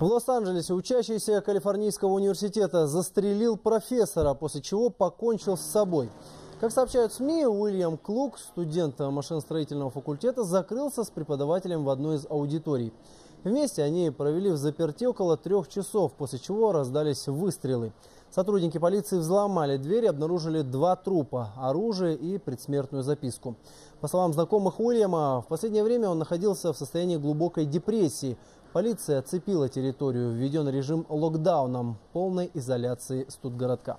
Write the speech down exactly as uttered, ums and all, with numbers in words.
В Лос-Анджелесе учащийся Калифорнийского университета застрелил профессора, после чего покончил с собой. Как сообщают СМИ, Уильям Клук, студент машиностроительного факультета, закрылся с преподавателем в одной из аудиторий. Вместе они провели в заперти около трех часов, после чего раздались выстрелы. Сотрудники полиции взломали дверь и обнаружили два трупа, оружие и предсмертную записку. По словам знакомых Уильяма, в последнее время он находился в состоянии глубокой депрессии. Полиция оцепила территорию, введен режим локдауном, полной изоляции студгородка.